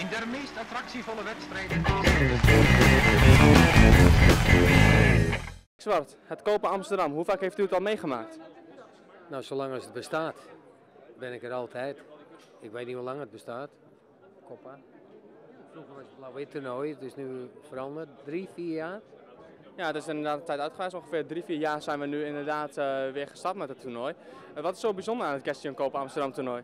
In de meest attractievolle wedstrijd. Zwart, het kopen Amsterdam, hoe vaak heeft u het al meegemaakt? Nou, zolang als het bestaat, ben ik er altijd. Ik weet niet hoe lang het bestaat. Koppa. Vroeger was het blauw-wit toernooi, het is nu veranderd. 3, 4 jaar. Ja, het is inderdaad een tijd uitgeweest. Ongeveer 3, 4 jaar zijn we nu inderdaad weer gestart met het toernooi. Wat is zo bijzonder aan het Christian Kopen Amsterdam toernooi?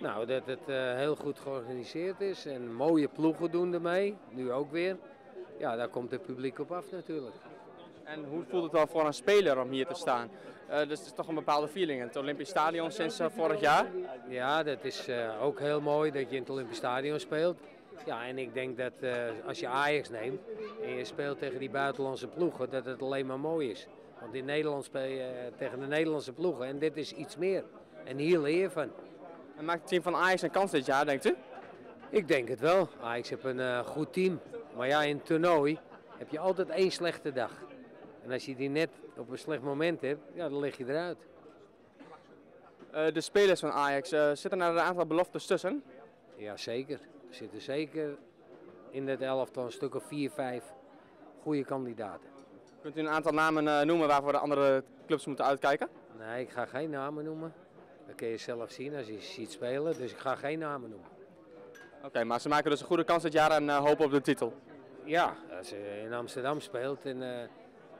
Nou, dat het heel goed georganiseerd is en mooie ploegen doen ermee. Nu ook weer. Ja, daar komt het publiek op af natuurlijk. En hoe voelt het wel voor een speler om hier te staan? Dus het is toch een bepaalde feeling. Het Olympisch Stadion sinds vorig jaar? Ja, dat is ook heel mooi dat je in het Olympisch Stadion speelt. Ja, en ik denk dat als je Ajax neemt en je speelt tegen die buitenlandse ploegen, dat het alleen maar mooi is. Want in Nederland speel je tegen de Nederlandse ploegen en dit is iets meer. En hier leer je van. En maakt het team van Ajax een kans dit jaar, denkt u? Ik denk het wel. Ajax heeft een goed team. Maar ja, in het toernooi heb je altijd één slechte dag. En als je die net op een slecht moment hebt, ja, dan lig je eruit. De spelers van Ajax, zitten er een aantal beloftes tussen? Ja, zeker. Er zitten zeker in het elftal een stuk of 4, 5 goede kandidaten. Kunt u een aantal namen noemen waarvoor de andere clubs moeten uitkijken? Nee, ik ga geen namen noemen. Dat kun je zelf zien als je ziet spelen, dus ik ga geen namen noemen. Oké, maar ze maken dus een goede kans dit jaar en hopen op de titel? Ja, als je in Amsterdam speelt en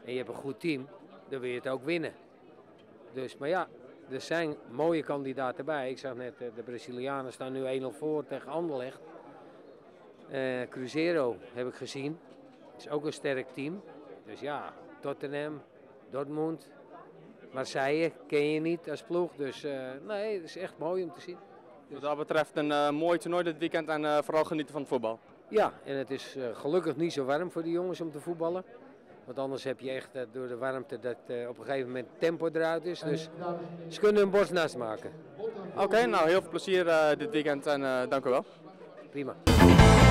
je hebt een goed team, dan wil je het ook winnen. Dus, maar ja, er zijn mooie kandidaten bij. Ik zag net, de Brazilianen staan nu 1-0 voor tegen Anderlecht. Cruzeiro heb ik gezien. Is ook een sterk team. Dus ja, Tottenham, Dortmund, Marseille ken je niet als ploeg. Dus nee, het is echt mooi om te zien. Dus. Wat dat betreft een mooi toernooi dit weekend en vooral genieten van het voetbal. Ja, en het is gelukkig niet zo warm voor de jongens om te voetballen. Want anders heb je echt door de warmte dat op een gegeven moment tempo eruit is. Dus ze kunnen een borst naast maken. Oké, nou heel veel plezier dit weekend en dank u wel. Prima.